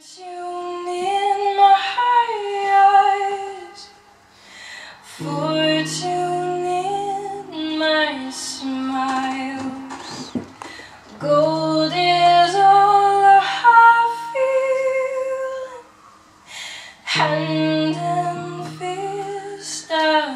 Fortune in my smiles, gold is all I feel, hand and fist of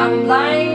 I'm blind.